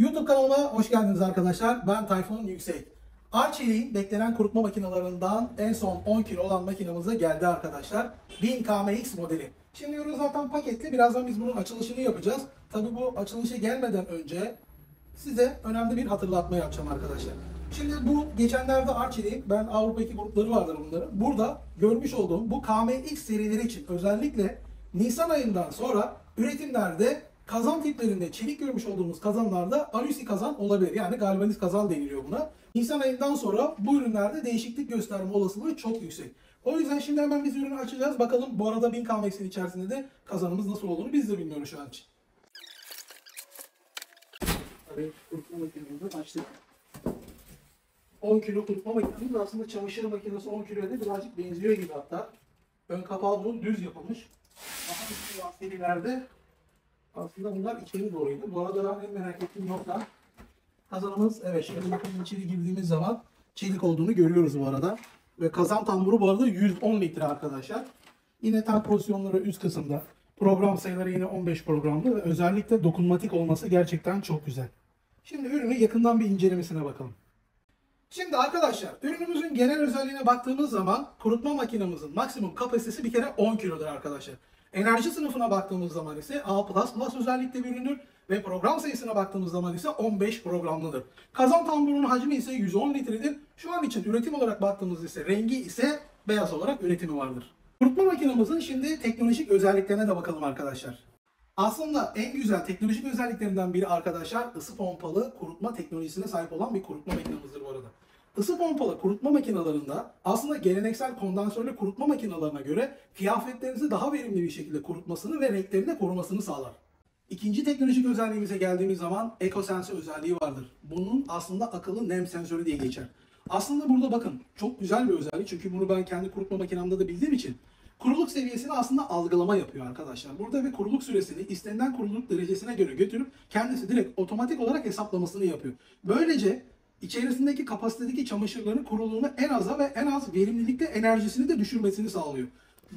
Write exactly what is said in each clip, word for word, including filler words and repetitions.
YouTube kanalıma hoş geldiniz arkadaşlar. Ben Tayfun Yüksek. Arçelik'in beklenen kurutma makinalarından en son on kilo olan makinamıza geldi arkadaşlar. bin K M X modeli. Şimdi ürün zaten paketli. Birazdan biz bunun açılışını yapacağız. Tabii bu açılışa gelmeden önce size önemli bir hatırlatma yapacağım arkadaşlar. Şimdi bu geçenlerde Arçelik, ben Avrupa'daki grupları vardır bunların. Burada görmüş olduğum bu K M X serileri için özellikle Nisan ayından sonra üretimlerde kazan tiplerinde çelik görmüş olduğumuz kazanlarda alüsi kazan olabilir. Yani galvaniz kazan deniliyor buna. Nisan ayından sonra bu ürünlerde değişiklik gösterme olasılığı çok yüksek. O yüzden şimdi hemen biz ürünü açacağız. Bakalım bu arada bin K M X'in içerisinde de kazanımız nasıl olduğunu biz de bilmiyoruz şu an için. Tabii kurutma makinemizi açtık. on kilo kurutma makinemiz aslında çamaşır makinesi on kiloya da birazcık benziyor gibi hatta. Ön kapağı bunun düz yapılmış. Daha üstü lastiklerde aslında bunlar içeri doğruydu. Bu arada en merak ettiğim nokta kazanımız, evet şimdi bakın içeri girdiğimiz zaman çelik olduğunu görüyoruz bu arada. Ve kazan tamburu bu arada yüz on litre arkadaşlar. Yine tam pozisyonları üst kısımda. Program sayıları yine on beş programlı ve özellikle dokunmatik olması gerçekten çok güzel. Şimdi ürünü yakından bir incelemesine bakalım. Şimdi arkadaşlar ürünümüzün genel özelliğine baktığımız zaman kurutma makinemizin maksimum kapasitesi bir kere on kilodur arkadaşlar. Enerji sınıfına baktığımız zaman ise A plus plus özellikle bir üründür ve program sayısına baktığımız zaman ise on beş programlıdır. Kazan tamburunun hacmi ise yüz on litredir. Şu an için üretim olarak baktığımız ise rengi ise beyaz olarak üretimi vardır. Kurutma makinemizin şimdi teknolojik özelliklerine de bakalım arkadaşlar. Aslında en güzel teknolojik özelliklerinden biri arkadaşlar ısı pompalı kurutma teknolojisine sahip olan bir kurutma makinemizdir bu arada. Isı pompalı kurutma makinelerinde aslında geleneksel kondansörlü kurutma makinelerine göre kıyafetlerinizi daha verimli bir şekilde kurutmasını ve renklerini de korumasını sağlar. İkinci teknolojik özelliğimize geldiğimiz zaman EcoSense özelliği vardır. Bunun aslında akıllı nem sensörü diye geçer. Aslında burada bakın çok güzel bir özellik çünkü bunu ben kendi kurutma makinemde de bildiğim için kuruluk seviyesini aslında algılama yapıyor arkadaşlar. Burada bir kuruluk süresini istenilen kuruluk derecesine göre götürüp kendisi direkt otomatik olarak hesaplamasını yapıyor. Böylece İçerisindeki kapasitedeki çamaşırların kuruluğunu en aza ve en az verimlilikte enerjisini de düşürmesini sağlıyor.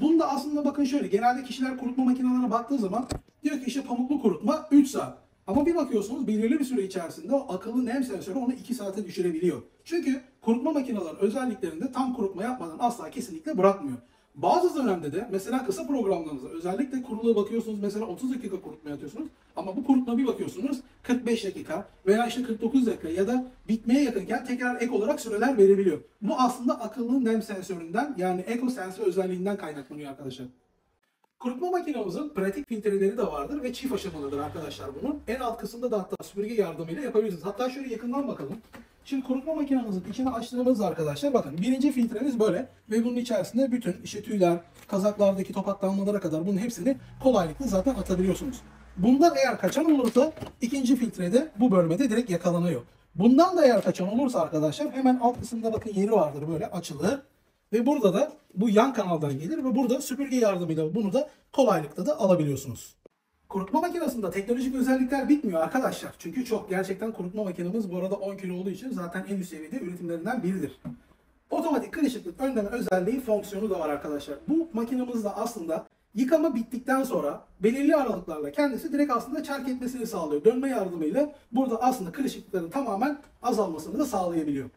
Bunda aslında bakın şöyle, genelde kişiler kurutma makinelerine baktığı zaman diyor ki işte pamuklu kurutma üç saat. Ama bir bakıyorsunuz belirli bir süre içerisinde o akıllı nem sensörü onu iki saate düşürebiliyor. Çünkü kurutma makinelerinin özelliklerinde tam kurutma yapmadan asla kesinlikle bırakmıyor. Bazı dönemde de mesela kısa programlarınızda özellikle kuruluğa bakıyorsunuz mesela otuz dakika kurutmaya atıyorsunuz ama bu kurutma bir bakıyorsunuz kırk beş dakika veya işte kırk dokuz dakika ya da bitmeye yakınken tekrar ek olarak süreler verebiliyor. Bu aslında akıllı nem sensöründen yani EcoSense özelliğinden kaynaklanıyor arkadaşlar. Kurutma makinemizin pratik filtreleri de vardır ve çift aşamalıdır arkadaşlar bunun. En alt kısımda da hatta süpürge yardımıyla yapabilirsiniz. Hatta şöyle yakından bakalım. Şimdi kurutma makinemizin içini açtığımız arkadaşlar bakın birinci filtremiz böyle ve bunun içerisinde bütün işte tüyler, kazaklardaki topaklanmalara kadar bunun hepsini kolaylıkla zaten atabiliyorsunuz. Bundan eğer kaçan olursa ikinci filtrede bu bölmede direkt yakalanıyor. Bundan da eğer kaçan olursa arkadaşlar hemen alt kısımda bakın yeri vardır böyle açılır ve burada da bu yan kanaldan gelir ve burada süpürge yardımıyla bunu da kolaylıkla da alabiliyorsunuz. Kurutma makinesinde teknolojik özellikler bitmiyor arkadaşlar. Çünkü çok gerçekten kurutma makinemiz bu arada on kilo olduğu için zaten en üst seviyede üretimlerinden biridir. Otomatik kırışıklık önleme özelliği fonksiyonu da var arkadaşlar. Bu makinemizde aslında yıkama bittikten sonra belirli aralıklarla kendisi direkt aslında çark etmesini sağlıyor. Dönme yardımıyla burada aslında kırışıklıkların tamamen azalmasını da sağlayabiliyor.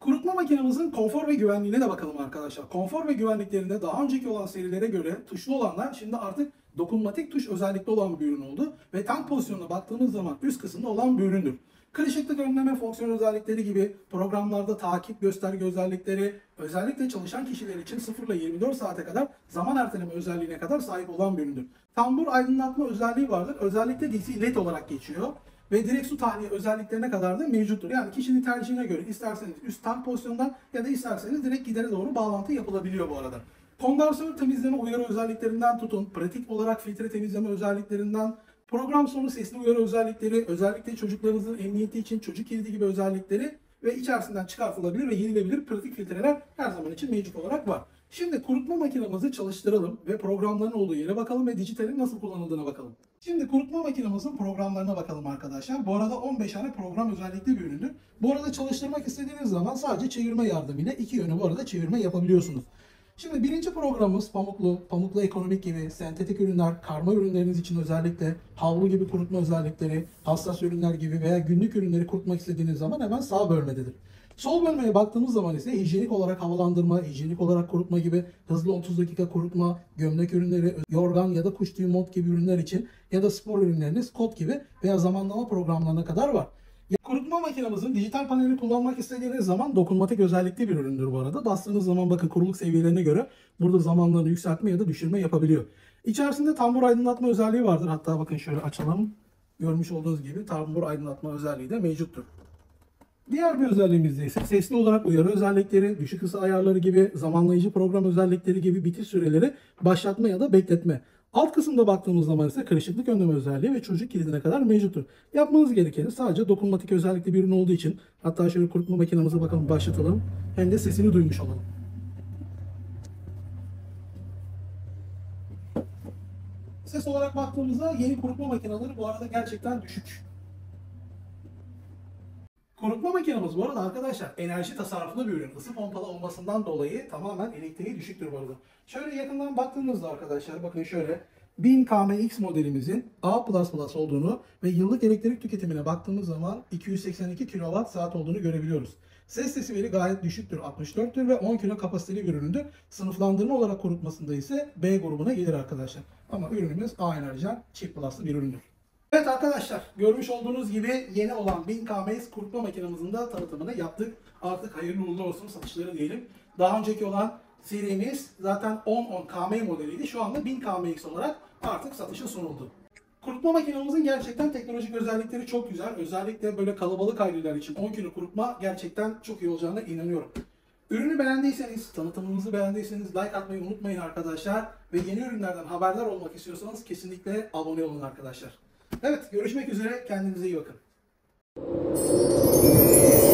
Kurutma makinemizin konfor ve güvenliğine de bakalım arkadaşlar. Konfor ve güvenliklerinde daha önceki olan serilere göre tuşlu olanlar şimdi artık dokunmatik tuş özellikli olan bir ürün oldu ve tam pozisyonuna baktığımız zaman üst kısımda olan bir üründür. Kırışıklık önleme fonksiyon özellikleri gibi programlarda takip gösterge özellikleri özellikle çalışan kişiler için sıfır ile yirmi dört saate kadar zaman erteleme özelliğine kadar sahip olan bir üründür. Tambur aydınlatma özelliği vardır. Özellikle D C L E D olarak geçiyor. Ve direkt su tahliye özelliklerine kadar da mevcuttur. Yani kişinin tercihine göre isterseniz üst tank pozisyondan ya da isterseniz direkt gidere doğru bağlantı yapılabiliyor bu arada. Kondansör temizleme uyarı özelliklerinden tutun, pratik olarak filtre temizleme özelliklerinden, program sonu sesli uyarı özellikleri, özellikle çocuklarınızın emniyeti için çocuk kilidi gibi özellikleri ve içerisinden çıkartılabilir ve yenilebilir pratik filtreler her zaman için mevcut olarak var. Şimdi kurutma makinemizi çalıştıralım ve programların olduğu yere bakalım ve dijitalin nasıl kullanıldığına bakalım. Şimdi kurutma makinemizin programlarına bakalım arkadaşlar. Bu arada on beş tane program özellikli bir üründür. Bu arada çalıştırmak istediğiniz zaman sadece çevirme yardımıyla iki yönü bu arada çevirme yapabiliyorsunuz. Şimdi birinci programımız pamuklu, pamuklu ekonomik gibi sentetik ürünler, karma ürünleriniz için özellikle havlu gibi kurutma özellikleri, hassas ürünler gibi veya günlük ürünleri kurutmak istediğiniz zaman hemen sağ bölmededir. Sol bölmeye baktığımız zaman ise hijyenik olarak havalandırma, hijyenik olarak kurutma gibi hızlı otuz dakika kurutma, gömlek ürünleri, yorgan ya da kuş tüyü mont gibi ürünler için ya da spor ürünleriniz kot gibi veya zamanlama programlarına kadar var. Kurutma makinemizin dijital panelini kullanmak istediğiniz zaman dokunmatik özellikli bir üründür bu arada. Bastığınız zaman bakın kuruluk seviyelerine göre burada zamanlarını yükseltme ya da düşürme yapabiliyor. İçerisinde tambur aydınlatma özelliği vardır. Hatta bakın şöyle açalım. Görmüş olduğunuz gibi tambur aydınlatma özelliği de mevcuttur. Diğer bir özelliğimizde ise sesli olarak uyarı özellikleri, düşük hız ayarları gibi, zamanlayıcı program özellikleri gibi bitiş süreleri başlatma ya da bekletme. Alt kısımda baktığımız zaman ise kırışıklık önleme özelliği ve çocuk kilidine kadar mevcuttur. Yapmanız gerekeni sadece dokunmatik özellikli bir ürün olduğu için, hatta şöyle kurutma makinemize bakalım, başlatalım, hem de sesini duymuş olalım. Ses olarak baktığımızda yeni kurutma makineleri bu arada gerçekten düşük. Kurutma makinemiz bu arada arkadaşlar enerji tasarruflu bir ürün. Isı pompalı olmasından dolayı tamamen elektriği düşüktür bu arada. Şöyle yakından baktığınızda arkadaşlar bakın şöyle bin kilometre modelimizin A plus plus olduğunu ve yıllık elektrik tüketimine baktığımız zaman iki yüz seksen iki kilowatt saat olduğunu görebiliyoruz. Ses desibeli gayet düşüktür, altmış dörttür ve on kilo kapasiteli bir üründür. Sınıflandırma olarak kurutmasında ise B grubuna gelir arkadaşlar. Ama ürünümüz A enerjen çift pluslı bir üründür. Evet arkadaşlar, görmüş olduğunuz gibi yeni olan bin kilometre kurutma makinemizin de tanıtımını yaptık. Artık hayırlı uğurlu olsun satışları diyelim. Daha önceki olan serimiz zaten on on kilometre modeliydi. Şu anda bin kilometre olarak artık satışa sunuldu. Kurutma makinemizin gerçekten teknolojik özellikleri çok güzel. Özellikle böyle kalabalık aileler için on kilo kurutma gerçekten çok iyi olacağına inanıyorum. Ürünü beğendiyseniz, tanıtımımızı beğendiyseniz like atmayı unutmayın arkadaşlar. Ve yeni ürünlerden haberdar olmak istiyorsanız kesinlikle abone olun arkadaşlar. Evet, görüşmek üzere. Kendinize iyi bakın.